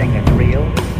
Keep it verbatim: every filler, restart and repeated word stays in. everything is real.